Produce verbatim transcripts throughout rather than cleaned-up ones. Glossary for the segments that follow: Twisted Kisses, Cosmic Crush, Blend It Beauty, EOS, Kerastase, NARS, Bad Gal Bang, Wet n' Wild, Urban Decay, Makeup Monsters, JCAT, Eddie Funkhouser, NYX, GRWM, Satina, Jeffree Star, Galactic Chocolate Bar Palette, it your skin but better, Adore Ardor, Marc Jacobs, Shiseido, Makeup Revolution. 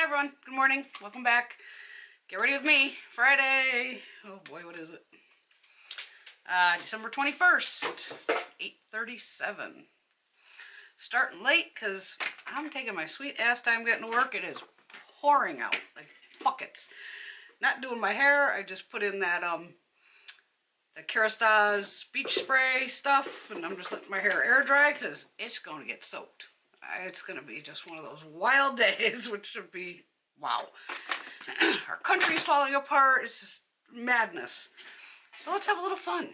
Hi everyone, good morning, welcome back. Get ready with me, Friday. Oh boy, what is it? Uh, December twenty-first, eight thirty-seven. Starting late because I'm taking my sweet ass time getting to work. It is pouring out like buckets. Not doing my hair, I just put in that um, the Kerastase beach spray stuff and I'm just letting my hair air dry because it's going to get soaked. It's going to be just one of those wild days, which should be, wow. Our country's falling apart. It's just madness. So let's have a little fun.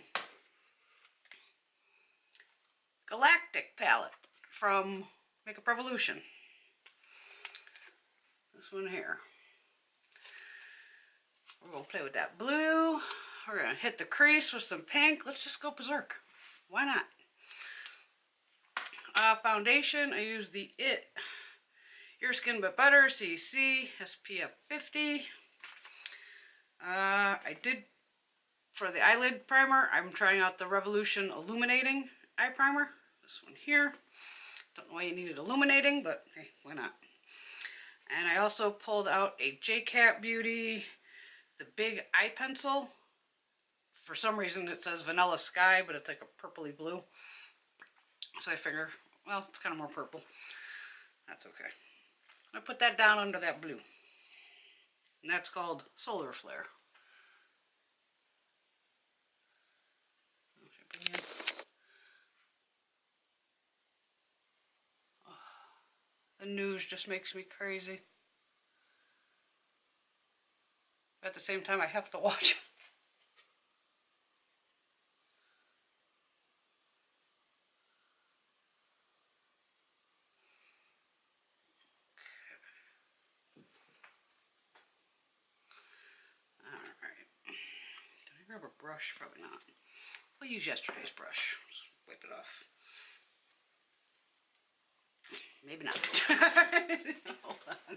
Galactic palette from Makeup Revolution. This one here. We're going to play with that blue. We're going to hit the crease with some pink. Let's just go berserk. Why not? Uh, foundation, I use the It Your Skin But Better C C S P F fifty. Uh, I did, for the eyelid primer, I'm trying out the Revolution Illuminating Eye Primer. This one here. Don't know why you needed illuminating, but hey, why not? And I also pulled out a J CAT Beauty, the Big Eye Pencil. For some reason it says Vanilla Sky, but it's like a purpley blue. So I figure, well, it's kind of more purple. That's okay. I put that down under that blue. And that's called Solar Flare. Oh, the news just makes me crazy. But at the same time, I have to watch it. Brush, probably not. We'll use yesterday's brush. Just wipe it off. Maybe not. Hold on.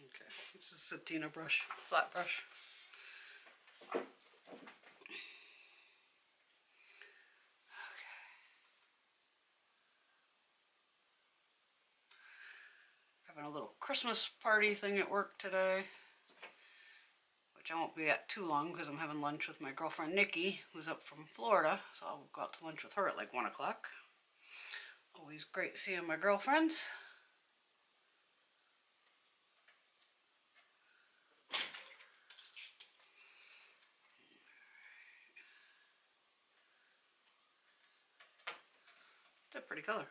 Okay, this is a Satina brush, flat brush. Okay. Having a little Christmas party thing at work today. I won't be at too long because I'm having lunch with my girlfriend Nikki, who's up from Florida, so I'll go out to lunch with her at like one o'clock. Always great seeing my girlfriends. It's a pretty color.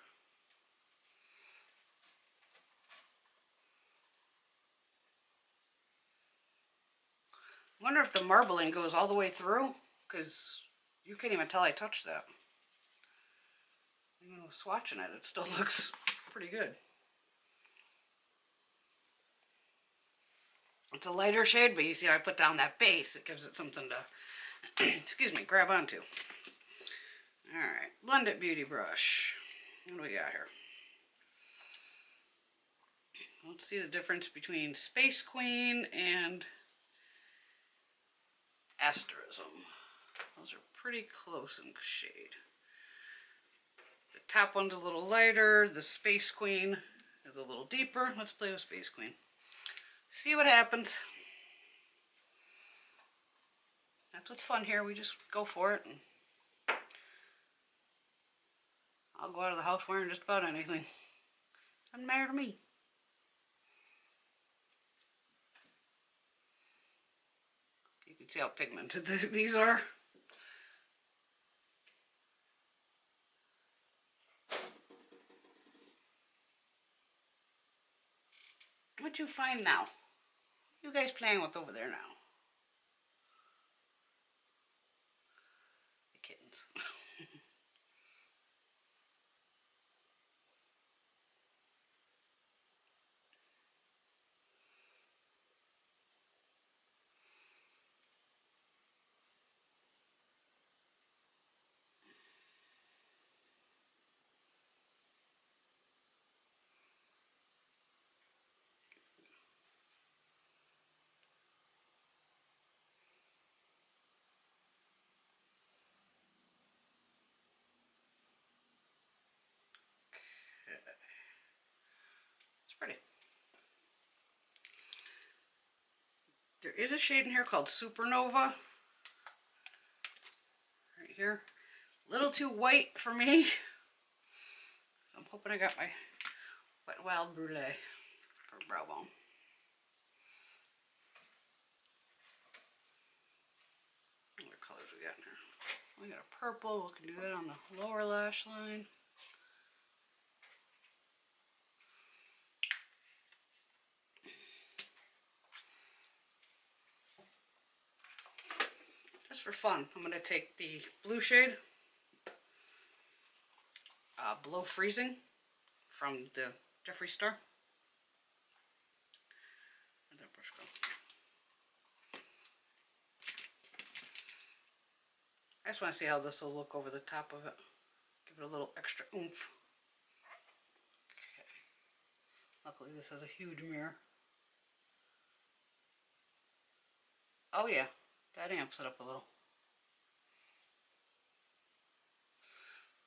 I wonder if the marbling goes all the way through, because you can't even tell I touched that. Even with swatching it, it still looks pretty good. It's a lighter shade, but you see how I put down that base. It gives it something to, excuse me, grab onto. All right, Blend It Beauty brush. What do we got here? Let's see the difference between Space Queen and Asterism. Those are pretty close in shade. The top one's a little lighter. The Space Queen is a little deeper. Let's play with Space Queen. See what happens. That's what's fun here. We just go for it. And I'll go out of the house wearing just about anything. Doesn't matter to me. See how pigmented th these are? What'd you find now? You guys playing with over there now? The kittens. is a shade in here called Supernova. Right here. A little too white for me. So I'm hoping I got my Wet n' Wild Brulee for brow bone. What colors we got in here? We got a purple. We can do that on the lower lash line. Just for fun, I'm going to take the blue shade, uh, Below Freezing, from the Jeffree Star. Where'd that brush go? I just want to see how this will look over the top of it. Give it a little extra oomph. Okay. Luckily this has a huge mirror. Oh yeah, that amps it up a little.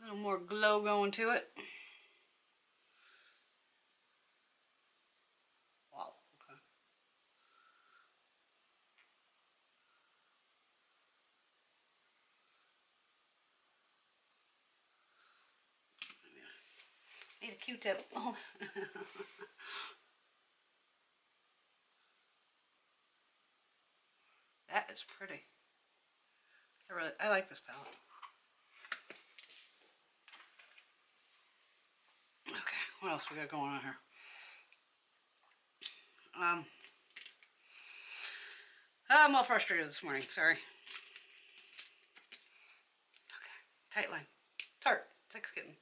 A little more glow going to it. Need a Q-tip. Oh. That is pretty. I really, I like this palette. Okay, what else we got going on here? Um, I'm all frustrated this morning. Sorry. Okay, tight line, tart, sex kitten.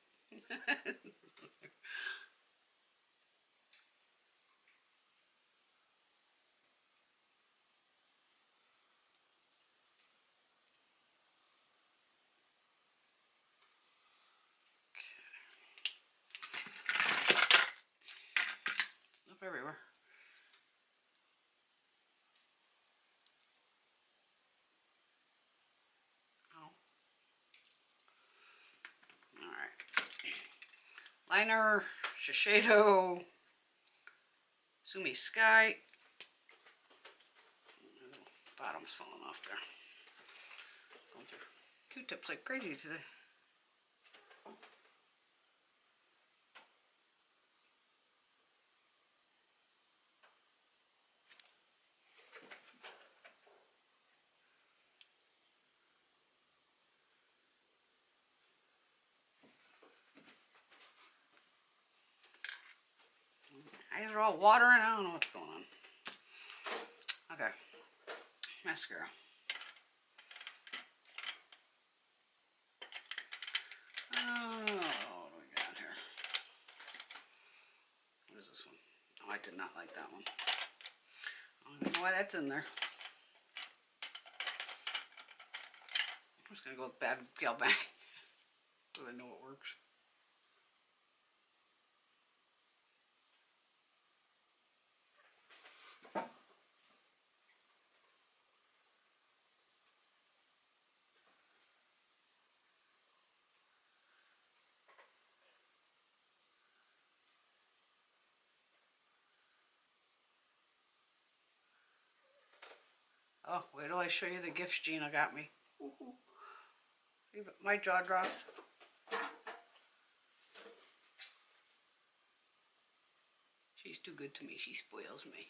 Up everywhere. Liner, Shiseido, Sumi Sky. Bottom's falling off there. Going through Q-tips like crazy today. Eyes are all watering. I don't know what's going on. Okay. Mascara. Oh, what do we got here? What is this one? Oh, I did not like that one. I don't know why that's in there. I'm just going to go with Bad Gal Bang. So I know it works. Oh, wait till I show you the gifts Gina got me. Ooh, my jaw dropped. She's too good to me. She spoils me.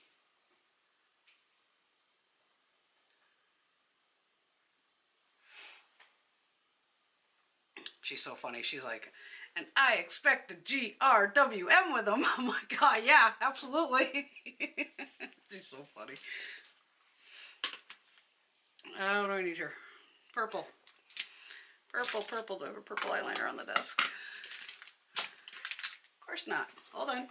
She's so funny. She's like, and I expect a G R W M with them. I'm like, oh yeah, absolutely. She's so funny. Uh, what do I need here? Purple. Purple, purple. Do I have a purple eyeliner on the desk? Of course not. Hold on.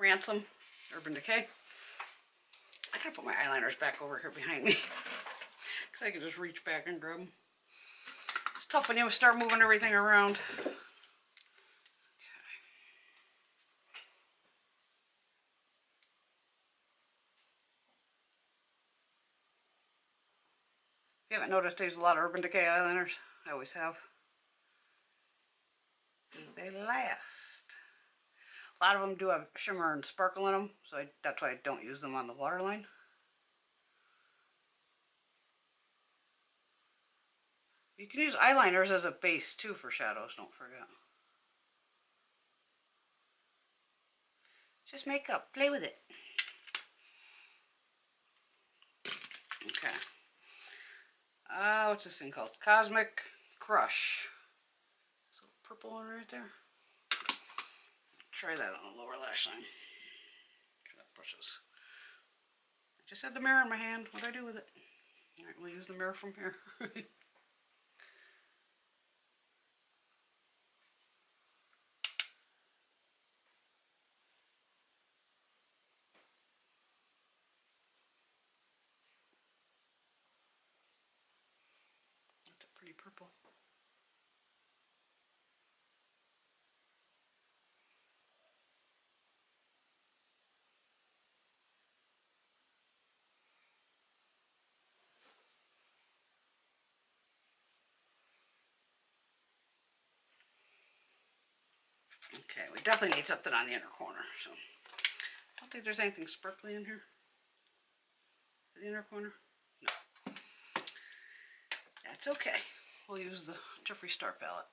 Ransom. Urban Decay. I gotta put my eyeliners back over here behind me. Because I can just reach back and grab them. It's tough when you start moving everything around. Okay. If you haven't noticed, I use a lot of Urban Decay eyeliners. I always have. They last. A lot of them do have shimmer and sparkle in them, so I, that's why I don't use them on the waterline. You can use eyeliners as a base too for shadows, don't forget. Just makeup, play with it. Okay. Uh, what's this thing called? Cosmic Crush. This little purple one right there. Try that on the lower lash line. Look at that brushes. I just had the mirror in my hand. What'd I do with it? Alright, we'll use the mirror from here. Purple. Okay, we definitely need something on the inner corner, so I don't think there's anything sparkly in here. The inner corner? No. That's okay. We'll use the Jeffree Star palette.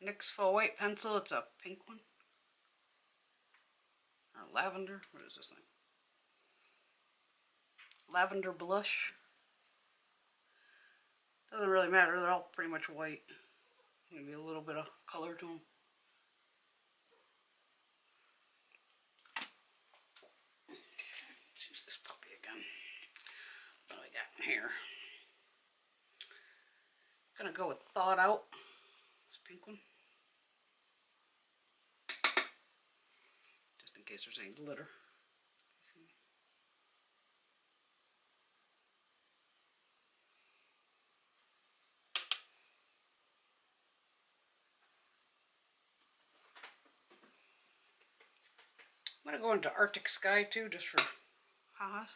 N Y X Full White Pencil, it's a pink one. Or lavender, what is this thing? Lavender Blush. Doesn't really matter, they're all pretty much white. Maybe a little bit of color to them. Let's use this puppy again. What do we got in here? Gonna go with Thawed Out, this pink one, just in case there's any glitter. I'm gonna go into Arctic Sky too, just for ha-has.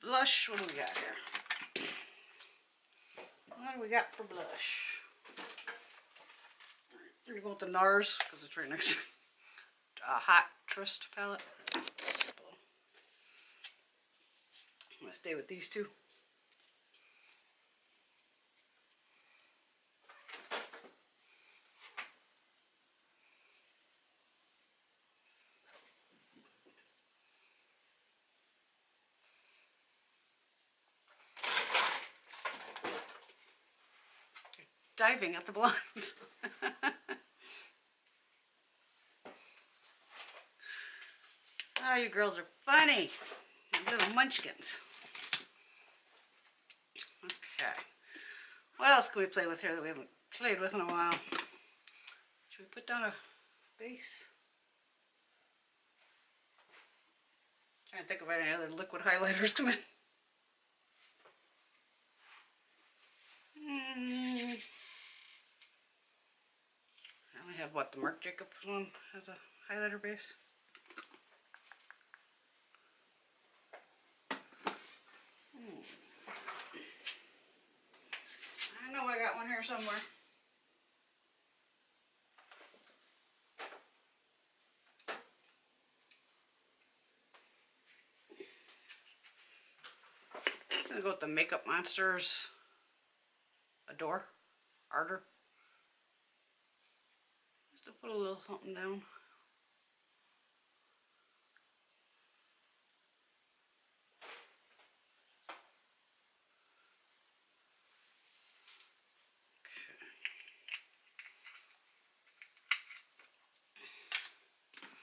Blush, what do we got here? What do we got for blush? Alright, I'm gonna go with the NARS because it's right next to me. Uh, Hot Trust palette. I'm gonna stay with these two. Diving at the blinds. Oh, you girls are funny. You little munchkins. Okay. What else can we play with here that we haven't played with in a while? Should we put down a base? I'm trying to think about any other liquid highlighters to make. Have what, the Marc Jacobs one has a highlighter base. Hmm. I know I got one here somewhere. I'm gonna go with the Makeup Monsters Adore Ardor. Put a little something down. Okay.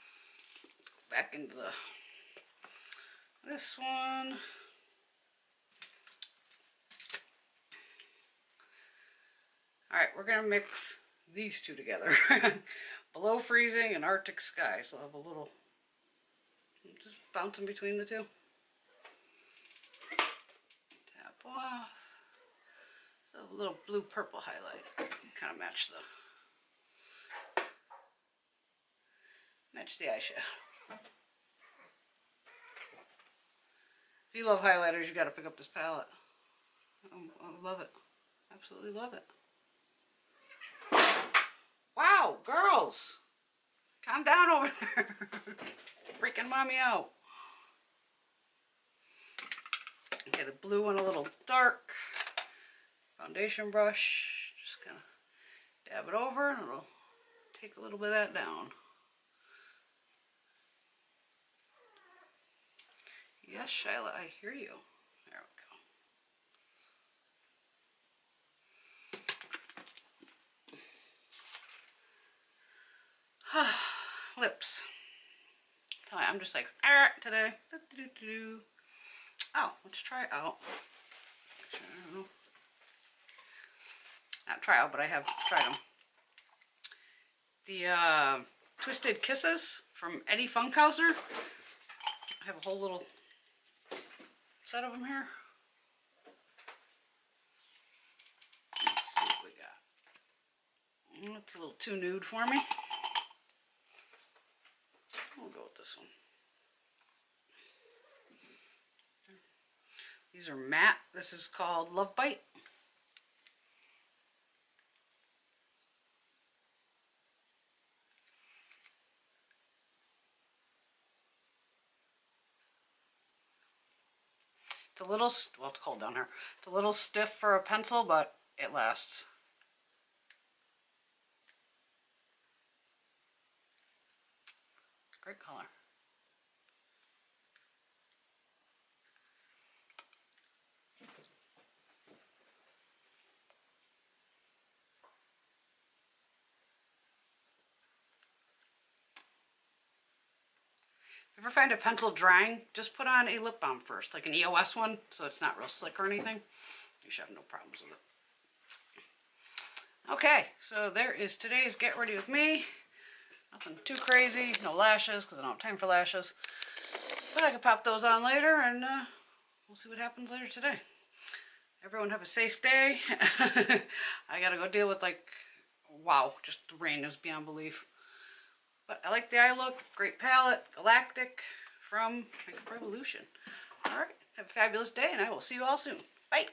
Let's go back into the this one. All right, we're gonna mix these two together. Below Freezing and Arctic Sky. So I'll have a little, just bouncing between the two. Tap off. So a little blue purple highlight. Kind of match the match the eyeshadow. If you love highlighters, you got to pick up this palette. I love it. Absolutely love it. Wow, girls! Calm down over there. Freaking mommy out. Okay, the blue one a little dark. Foundation brush. Just kind of dab it over and it'll take a little bit of that down. Yes, Shyla, I hear you. There we go. Lips. I'm just like, ah, today. Oh, let's try out. Not try out, but I have tried them. The uh, Twisted Kisses from Eddie Funkhouser. I have a whole little set of them here. Let's see what we got. It's a little too nude for me. We'll go with this one. These are matte. This is called Love Bite. It's a little, well, it's cold down here. It's a little stiff for a pencil, but it lasts. Great color. Ever find a pencil drying, just put on a lip balm first, like an E O S one, so it's not real slick or anything. You should have no problems with it. Okay, so there is today's Get Ready With Me. Nothing too crazy, no lashes, because I don't have time for lashes. But I can pop those on later, and uh, we'll see what happens later today. Everyone have a safe day. I gotta go deal with, like, wow, just the rain is beyond belief. But I like the eye look, great palette, Galactic from Makeup Revolution. All right, have a fabulous day, and I will see you all soon. Bye.